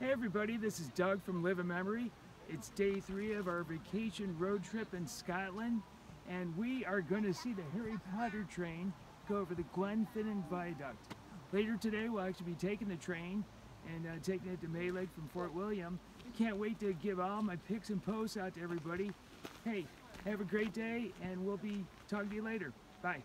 Hey everybody, this is Doug from Live a Memory. It's day 3 of our vacation road trip in Scotland, and we are going to see the Harry Potter train go over the Glenfinnan Viaduct. Later today we'll actually be taking the train and taking it to Mallaig from Fort William. Can't wait to give all my pics and posts out to everybody. Hey, have a great day, and we'll be talking to you later. Bye.